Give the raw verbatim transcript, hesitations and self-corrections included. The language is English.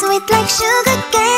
sweet like sugar cane.